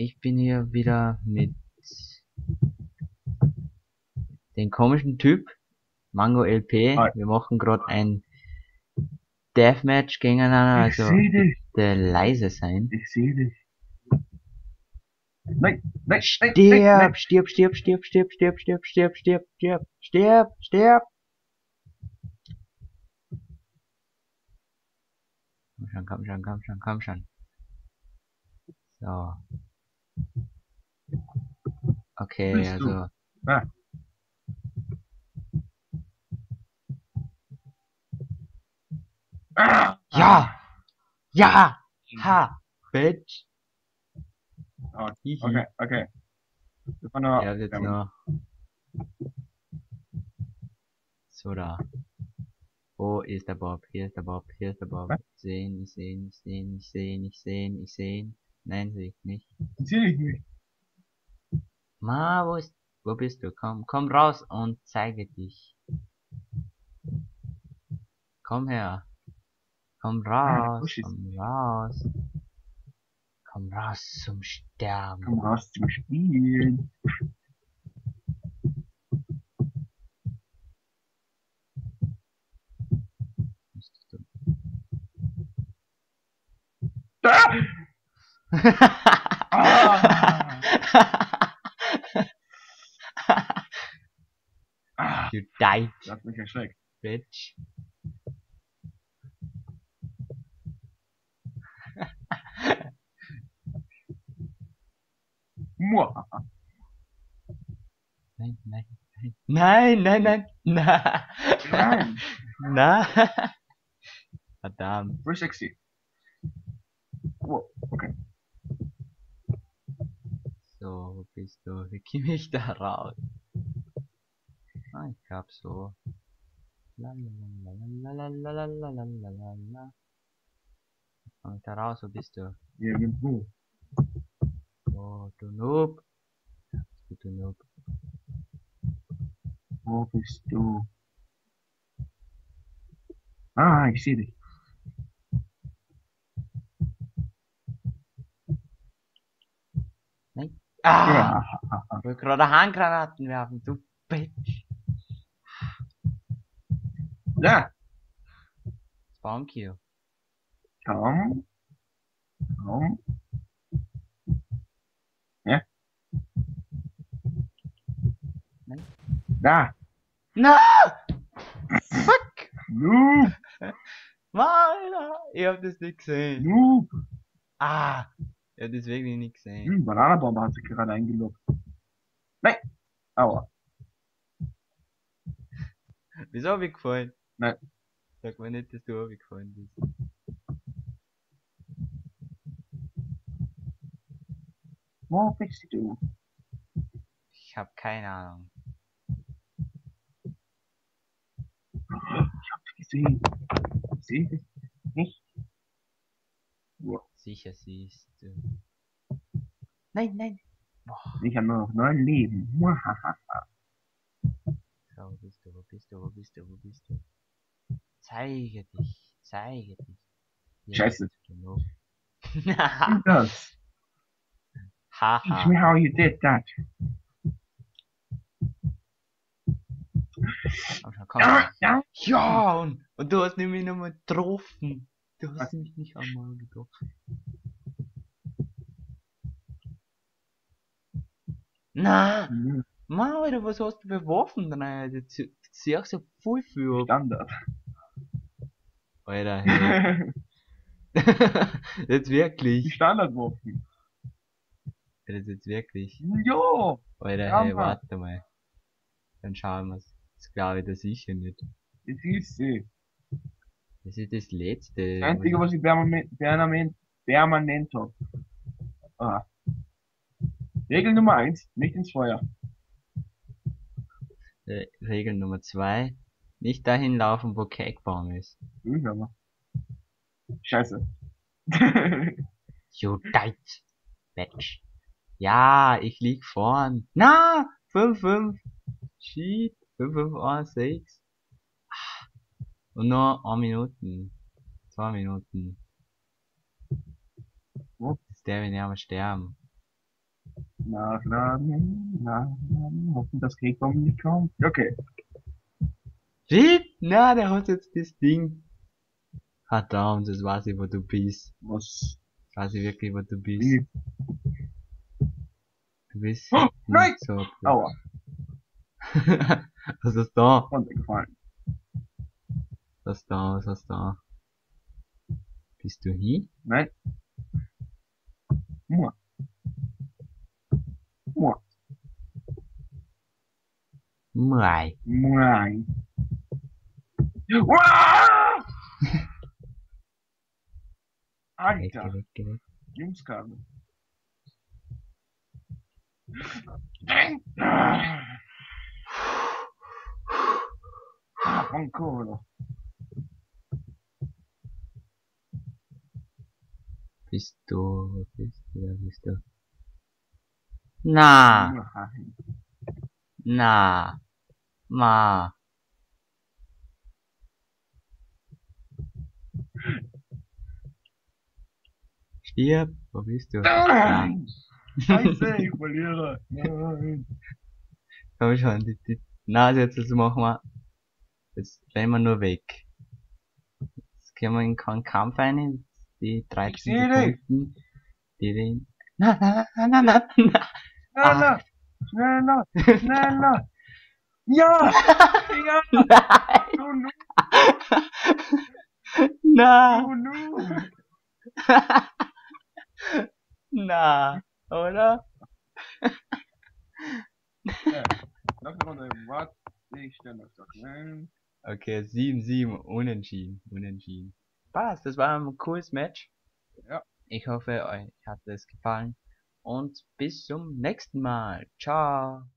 Ich bin hier wieder mit dem komischen Typ Mango LP. Hi. Wir machen gerade ein Deathmatch gegeneinander, also bitte leise sein. Ich sehe dich. Nein, nein, stirb, nein, stirb, stirb, stirb, stirb, stirb, stirb, stirb, stirb, stirb, stirb, stirb. Komm schon, komm schon, komm schon, komm schon. So. Okay, bist also. Ah. Ah. Ja! Ja! Ha! Bitch! Okay, okay. Ja, jetzt noch. So, da. Wo ist der Bob? Hier ist der Bob, hier ist der Bob. Ich sehen, ich sehen, ich sehen, ich sehen, ich sehen, ich sehen. Nein, sehe ich nicht. Sehe ich nicht. Ma, wo bist du? Komm, komm raus und zeige dich. Komm her. Komm raus. Komm raus. Komm raus zum Sterben. Komm raus zum Spielen. Ah! Ah! Ah! You died. Das hat mich erschreckt. Bitch. Nein, nein, nein. Nein, nein, nein. Na. Nein. Na. Verdammt. 360. Wow, okay. So, wo bist du? Wie komm ich da raus? Ah, ich glaub so. Lalalalalalalalalala. Komm ich da raus, wo bist du? Irgendwo. Oh, du Noob. Du Noob. Wo bist du? Ah, ich seh dich. Nein. Ah! Ich will gerade Handgranaten werfen, du Bitch. Ja. Spawn Kill. Komm. Komm. Da! Na! Fuck! Noob! Alter! Ich hab das nicht gesehen! Noob! Ah! Ich hab das wirklich nicht gesehen! Bananenbombe hat sich gerade eingeloggt! Nein! Aua! Wieso hab ich gefallen? Nein! Sag mir nicht, dass du abgefallen bist! Wo bist du? Ich hab keine Ahnung! Ich hab gesehen. Siehst du nicht? Wow. Sicher siehst du. Nein, nein. Boah. Ich habe nur noch 9 Leben. So, wo bist du? Wo bist du? Wo bist du? Wo bist du? Zeige dich. Zeige dich. Hier Scheiße. Das. Haha. Teach me how you did that. Komm. Ja, ja und du hast nämlich noch mal getroffen. Du hast was? Mich nicht einmal getroffen. Na, Mann, Alter, was hast du beworfen? Nein, du siehst ja voll für Standard. Alter, hey. Jetzt wirklich. Die Standardwaffen. Das jetzt wirklich. Jo. Alter, ja, hey, warte mal. Dann schauen wir's. Das glaube ich da sicher nicht. Das ist sie. Das ist das letzte. Das einzige, was ich permanent hab. Ah. Regel Nummer 1, nicht ins Feuer. Regel Nummer 2, nicht dahin laufen, wo CakeBomb ist. Ich aber. Scheiße. You died, bitch. Ja, ich lieg vorn. Na! 5-5. Shit. 5, 5, 1, 6. Und nur 1 Minuten. 2 Minuten. Ups. Der will nicht mehr sterben. Nachladen, hoffen, dass CakeBomb nicht kommt. Okay. Shit, na, der hat jetzt das Ding. Hat da und das weiß ich, wo du bist. Was? Weiß ich wirklich, wo du bist. Wie? Du bist. Oh, nein! So aua. Was ist da? Runtergefallen. Was ist da? Was ist da? Bist du hier? Nein. Mua. Mua. Muai. Muai. Uaaaaaaah! Alter. Jungskabel. Ancora. Bist du? Na. Stirb, wo bist du? Nein! Scheiße, ich verliere! Nein! Komm schon, die Nase jetzt machen wir. Jetzt rennen wir nur weg. Jetzt können wir in keinen Kampf rein. Die 13 Sekunden, die den... Na, ja! Ja! Nein! Na! Na! Oder? Okay, 7-7, unentschieden. Passt, das war ein cooles Match. Ja. Ich hoffe, euch hat es gefallen. Und bis zum nächsten Mal. Ciao.